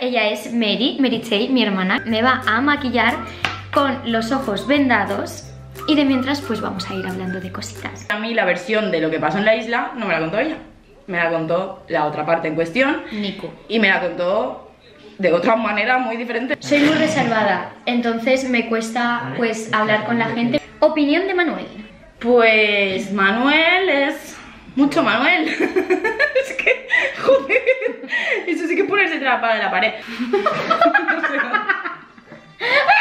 Ella es Mary Chey, mi hermana. Me va a maquillar con los ojos vendados y de mientras pues vamos a ir hablando de cositas. A mí la versión de lo que pasó en la isla no me la contó ella. Me la contó la otra parte en cuestión, Nico. Y me la contó de otra manera muy diferente. Soy muy reservada, entonces me cuesta pues hablar con la gente. Opinión de Manuel. Pues Manuel es... mucho Manuel. Es que, joder, eso sí que ponerse de la pared. No sé.